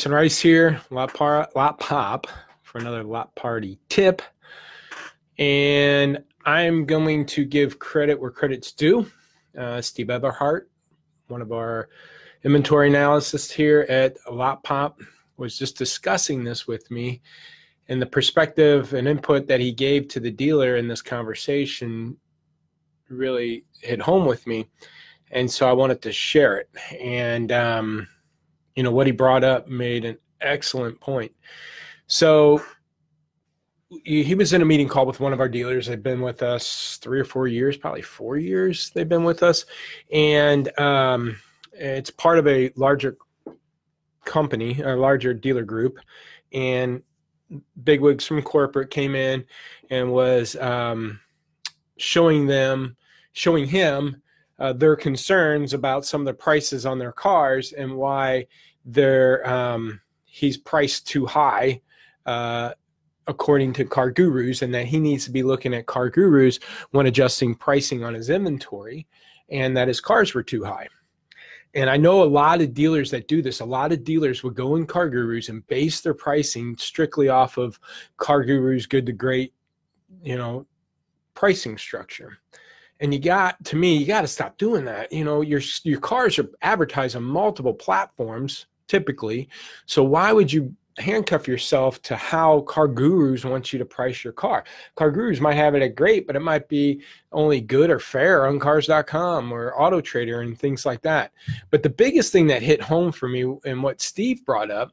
Jasen Rice here, Lotpop, for another Lot Party tip. And I'm going to give credit where credit's due. Steve Eberhart, one of our inventory analysts here at Lotpop, was just discussing this with me. And the perspective and input that he gave to the dealer in this conversation really hit home with me. And so I wanted to share it. And, you know, what he brought up made an excellent point. So he was in a meeting call with one of our dealers. They've been with us 3 or 4 years, probably 4 years they've been with us. And it's part of a larger company, a larger dealer group. And bigwigs from corporate came in and was showing him their concerns about some of the prices on their cars and why they're he's priced too high according to CarGurus, and that he needs to be looking at CarGurus when adjusting pricing on his inventory, and that his cars were too high. And I know a lot of dealers that do this. A lot of dealers would go in CarGurus and base their pricing strictly off of CarGurus good to great, you know, pricing structure. And you got to stop doing that. You know, your cars are advertised on multiple platforms typically. So why would you handcuff yourself to how CarGurus wants you to price your car? CarGurus might have it at great, but it might be only good or fair on Cars.com or AutoTrader and things like that. But the biggest thing that hit home for me, and what Steve brought up,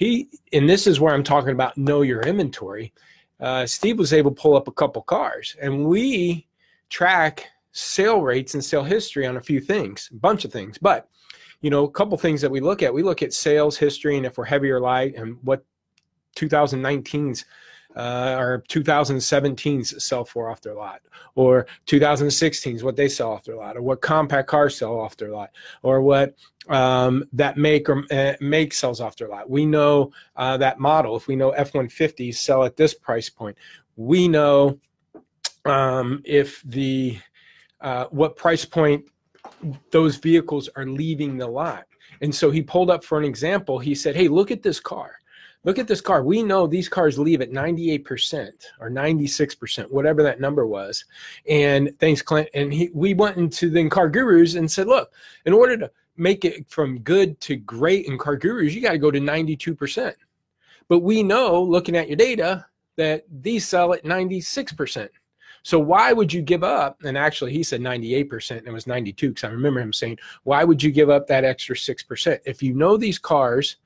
and this is where I'm talking about know your inventory. Steve was able to pull up a couple cars, and we track sale rates and sale history on a few things, a bunch of things. But, you know, a couple things that we look at sales history and if we're heavy or light, and what 2019's or 2017's sell for off their lot, or 2016's what they sell off their lot, or what compact cars sell off their lot, or what that make sells off their lot. We know that model. If we know F-150s sell at this price point, we know if the what price point those vehicles are leaving the lot. And so he pulled up, for an example, he said, hey, look at this car. Look at this car. We know these cars leave at 98% or 96%, whatever that number was. And thanks, Clint. And we went into then CarGurus and said, look, in order to make it from good to great in CarGurus, you got to go to 92%. But we know, looking at your data, that these sell at 96%. So why would you give up? And actually he said 98% and it was 92, because I remember him saying, why would you give up that extra 6%? If you know these cars,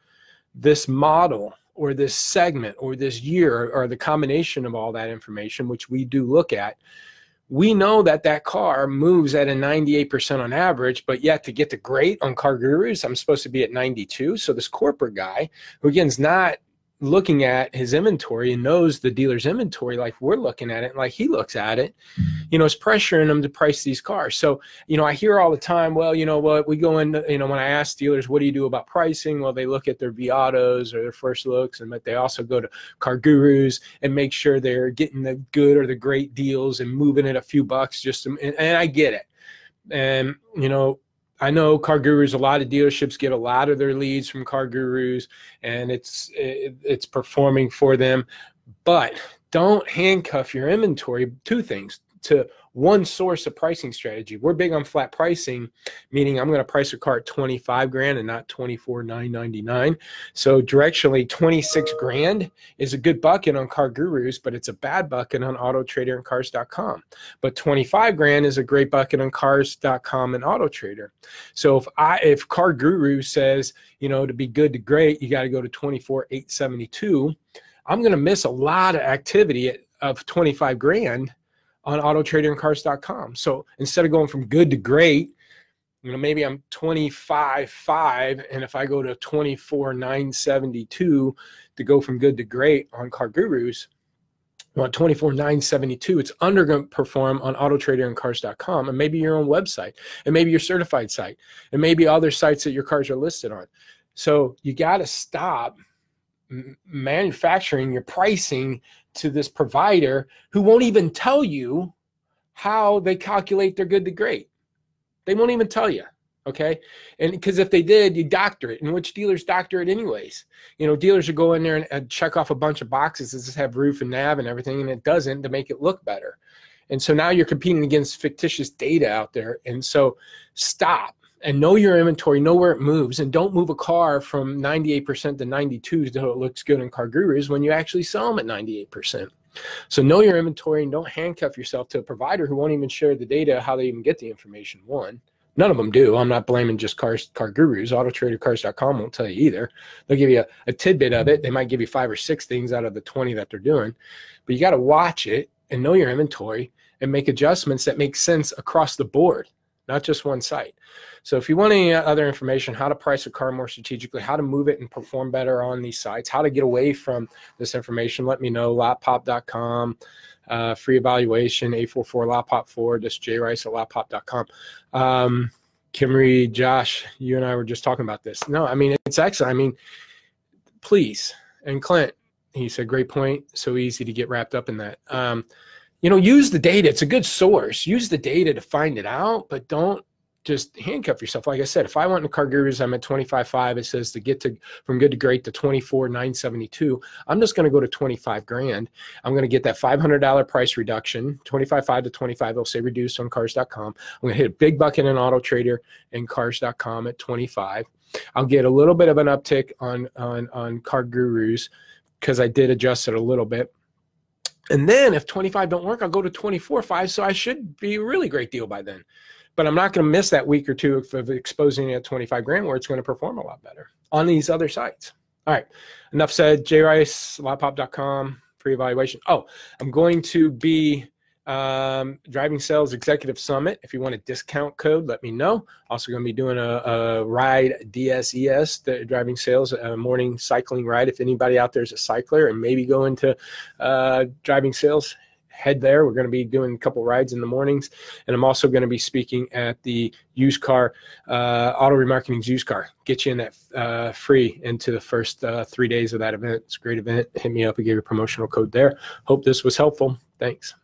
this model or this segment or this year or the combination of all that information, which we do look at, we know that that car moves at a 98% on average, but yet to get to great on CarGurus, I'm supposed to be at 92. So this corporate guy, who again is not looking at his inventory and knows the dealer's inventory like we're looking at it, like he looks at it, you know, it's pressuring him to price these cars. So, you know, I hear all the time, well, you know what, we go in, you know, when I ask dealers, what do you do about pricing? Well, they look at their V Autos or their first looks, and but they also go to CarGurus and make sure they're getting the good or the great deals and moving it a few bucks just to, and I get it. And, you know, I know CarGurus, a lot of dealerships get a lot of their leads from CarGurus, and it's performing for them. But don't handcuff your inventory, two things, to one source of pricing strategy. We're big on flat pricing, meaning I'm going to price a car at 25 grand and not 24,999. So directionally 26 grand is a good bucket on CarGurus, but it's a bad bucket on AutoTrader and Cars.com. But 25 grand is a great bucket on Cars.com and AutoTrader. So if CarGurus says, you know, to be good to great, you got to go to 24,872, I'm going to miss a lot of activity of 25 grand on AutoTrader and Cars.com. So instead of going from good to great, you know, maybe I'm 25.5, and if I go to 24,972 to go from good to great on CarGurus, well, 24,972, it's underperform on AutoTrader and Cars.com, and maybe your own website, and maybe your certified site, and maybe other sites that your cars are listed on. So you got to stop manufacturing your pricing to this provider who won't even tell you how they calculate their good to great. They won't even tell you. Okay. And because if they did, you doctor it, and which dealers doctor it anyways. You know, dealers would go in there and check off a bunch of boxes that just have roof and nav and everything, and it doesn't, to make it look better. And so now you're competing against fictitious data out there. And so stop and know your inventory, know where it moves, and don't move a car from 98% to 92 so it looks good in CarGurus when you actually sell them at 98%. So know your inventory and don't handcuff yourself to a provider who won't even share the data, how they even get the information. One, none of them do. I'm not blaming just CarGurus. AutoTrader, Cars.com won't tell you either. They'll give you a tidbit of it. They might give you 5 or 6 things out of the 20 that they're doing, but you got to watch it and know your inventory and make adjustments that make sense across the board, not just one site. So if you want any other information, how to price a car more strategically, how to move it and perform better on these sites, how to get away from this information, let me know. Lotpop.com, free evaluation, 844-LOTPOP4, just jrice@lotpop.com. Kimry, Josh, you and I were just talking about this. No, I mean, it's excellent. I mean, please. And Clint, he said, great point. So easy to get wrapped up in that. You know, use the data. It's a good source. Use the data to find it out, but don't just handcuff yourself. Like I said, if I went to CarGurus, I'm at 25.5. It says to get to from good to great to 24,972. I'm just going to go to 25 grand. I'm going to get that $500 price reduction, 25.5 to 25. It'll say reduced on Cars.com. I'm going to hit a big bucket in AutoTrader and Cars.com at 25. I'll get a little bit of an uptick on CarGurus because I did adjust it a little bit. And then if 25 don't work, I'll go to 24.5. So I should be a really great deal by then. But I'm not going to miss that week or two of exposing it at 25 grand where it's going to perform a lot better on these other sites. All right. Enough said. JRice, lotpop.com, free evaluation. Oh, I'm going to be Driving Sales Executive Summit. If you want a discount code, let me know. Also going to be doing a ride, DSES, the driving sales morning cycling ride. If anybody out there is a cycler and maybe go into driving sales, head there. We're going to be doing a couple rides in the mornings. And I'm also going to be speaking at the used car, Auto Remarketing's used car. Get you in that free into the first 3 days of that event. It's a great event. Hit me up. I gave you a promotional code there. Hope this was helpful. Thanks.